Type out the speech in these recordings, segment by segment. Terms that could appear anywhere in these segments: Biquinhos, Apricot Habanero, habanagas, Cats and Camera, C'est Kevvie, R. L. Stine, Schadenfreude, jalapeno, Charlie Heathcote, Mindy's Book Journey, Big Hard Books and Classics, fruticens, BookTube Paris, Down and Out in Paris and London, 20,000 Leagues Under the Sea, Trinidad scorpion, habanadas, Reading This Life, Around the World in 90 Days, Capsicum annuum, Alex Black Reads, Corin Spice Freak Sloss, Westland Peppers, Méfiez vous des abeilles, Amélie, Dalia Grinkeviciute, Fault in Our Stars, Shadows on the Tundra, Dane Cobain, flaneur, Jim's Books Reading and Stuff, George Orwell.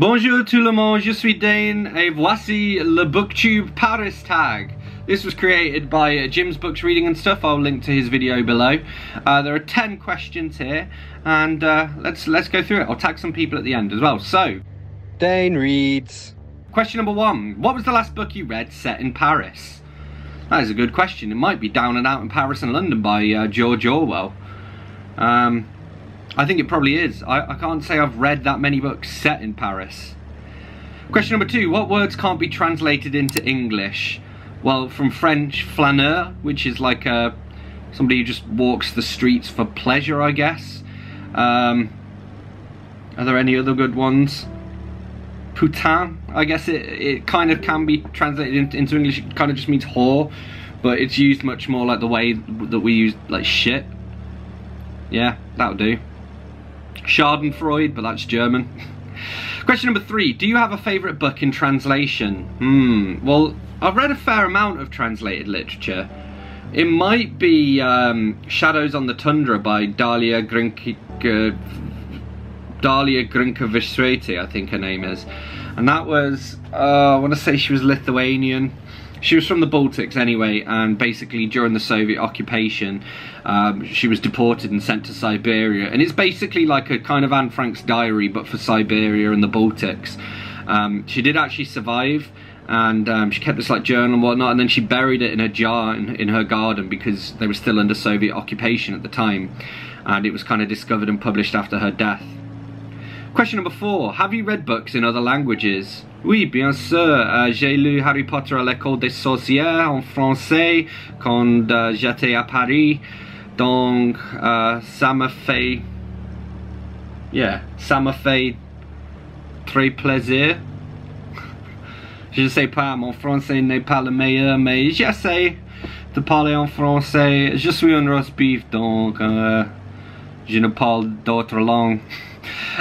Bonjour tout le monde, je suis Dane, et voici le BookTube Paris tag. This was created by Jim's Books Reading and Stuff. I'll link to his video below. There are 10 questions here, and let's go through it. I'll tag some people at the end as well. So, Dane reads. Question number 1, what was the last book you read set in Paris? That is a good question. It might be Down and Out in Paris and London by George Orwell. I think it probably is. I can't say I've read that many books set in Paris. Question number 2, what words can't be translated into English? Well, from French, flaneur, which is like somebody who just walks the streets for pleasure, I guess. Are there any other good ones? Putain, I guess it kind of can be translated into English. It kind of just means whore, but it's used much more like the way that we use like shit. Yeah, that'll do. Schadenfreude, but that's German. Question number 3, do you have a favourite book in translation? Well, I've read a fair amount of translated literature. It might be Shadows on the Tundra by Dalia Grinkeviciute, I think her name is, and that was, I want to say she was Lithuanian. She was from the Baltics anyway, and basically during the Soviet occupation she was deported and sent to Siberia, and it's basically like a kind of Anne Frank's diary but for Siberia and the Baltics. She did actually survive, and she kept this like journal and whatnot, and then she buried it in a jar in her garden because they were still under Soviet occupation at the time, and it was kind of discovered and published after her death. Question number 4, have you read books in other languages? Oui, bien sûr. J'ai lu Harry Potter à l'école des sorcières en français quand j'étais à Paris. Donc, ça m'a fait... Yeah, ça m'a fait très plaisir. Je sais pas, mon français n'est pas le meilleur, mais j'essaie de parler en français. Je suis un roast beef, donc je ne parle d'autres langues.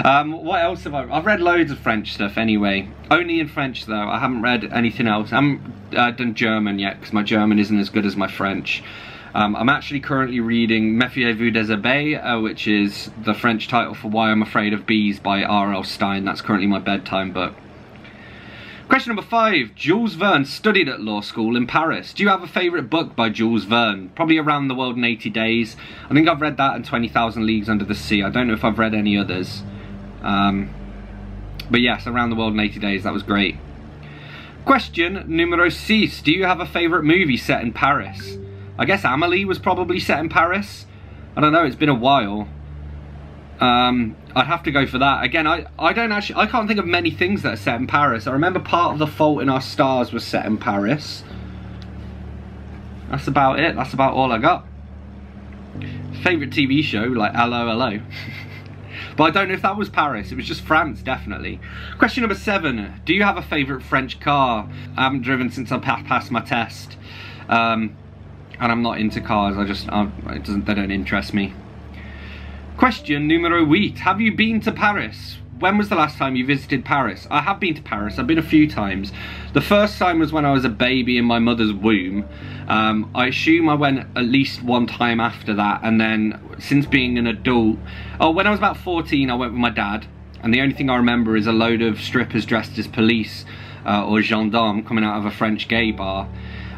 What else have I read? I've read loads of French stuff anyway. Only in French though, I haven't read anything else. I haven't done German yet because my German isn't as good as my French. I'm actually currently reading Méfiez vous des abeilles, which is the French title for Why I'm Afraid of Bees by R. L. Stine. That's currently my bedtime book. Question number 5, Jules Verne studied at law school in Paris. Do you have a favourite book by Jules Verne? Probably Around the World in 80 Days. I think I've read that and 20,000 Leagues Under the Sea. I don't know if I've read any others. But yes, Around the World in 80 Days, that was great. Question numero 6, do you have a favourite movie set in Paris? I guess Amélie was probably set in Paris. I don't know, it's been a while. I'd have to go for that. Again, I can't think of many things that are set in Paris. I remember part of The Fault in Our Stars was set in Paris. That's about it. That's about all I got. Favourite TV show, like Allo Allo. But I don't know if that was Paris. It was just France, definitely. Question number 7. Do you have a favourite French car? I haven't driven since I passed my test. And I'm not into cars. They don't interest me. Question numero 8, have you been to Paris? When was the last time you visited Paris? I have been to Paris. I've been a few times. The first time was when I was a baby in my mother's womb. I assume I went at least one time after that, and then since being an adult, when I was about 14 I went with my dad, and the only thing I remember is a load of strippers dressed as police or gendarmes coming out of a French gay bar.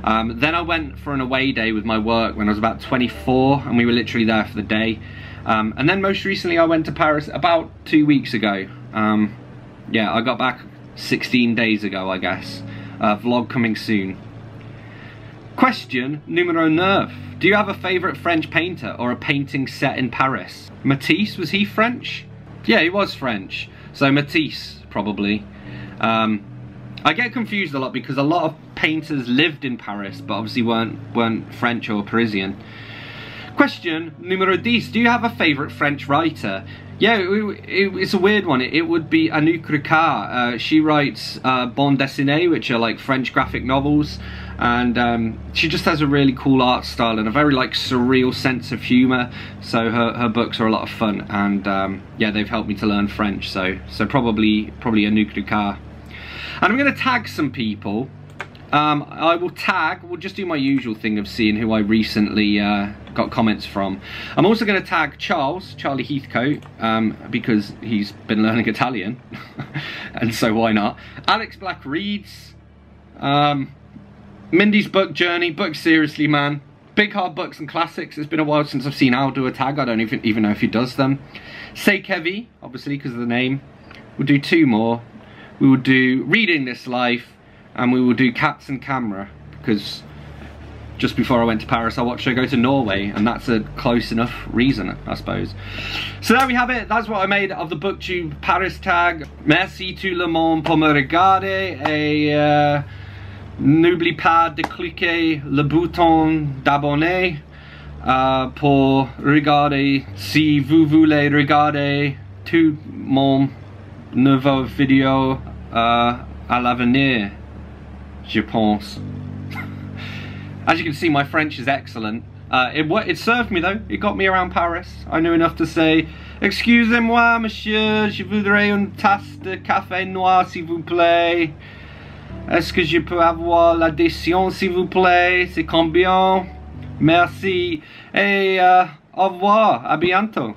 Then I went for an away day with my work when I was about 24, and we were literally there for the day. And then most recently I went to Paris about 2 weeks ago. Yeah, I got back 16 days ago, I guess. Vlog coming soon. Question numero 9. Do you have a favourite French painter or a painting set in Paris? Matisse, was he French? Yeah, he was French. So Matisse, probably. I get confused a lot because a lot of painters lived in Paris but obviously weren't French or Parisian. Question numero 10, do you have a favourite French writer? Yeah, it's a weird one. It would be Anouk Ricard. She writes bande dessinée, which are like French graphic novels, and she just has a really cool art style and a very like surreal sense of humour, so her books are a lot of fun, and yeah, they've helped me to learn French, so probably Anouk Ricard. And I'm going to tag some people I will tag, we'll just do my usual thing of seeing who I recently got comments from. I'm also going to tag Charlie Heathcote, because he's been learning Italian, and so why not? Alex Black Reads, Mindy's Book Journey, Book Seriously Man, Big Hard Books and Classics. It's been a while since I've seen Al do a tag, I don't even know if he does them. C'est Kevvie, obviously, because of the name. We'll do two more. We will do Reading This Life, and we will do Cats and Camera, because just before I went to Paris I watched her go to Norway, and that's a close enough reason, I suppose. So there we have it. That's what I made of the BookTube Paris tag. Merci tout le monde pour me regarder, et n'oublie pas de cliquer le bouton d'abonner pour regarder, si vous voulez regarder tout mon nouveau vidéo à l'avenir, je pense. As you can see, my French is excellent. It served me though. It got me around Paris. I knew enough to say, excusez-moi, monsieur, je voudrais une tasse de café noir, s'il vous plaît. Est-ce que je peux avoir l'addition, s'il vous plaît? C'est combien? Merci. Et au revoir. À bientôt.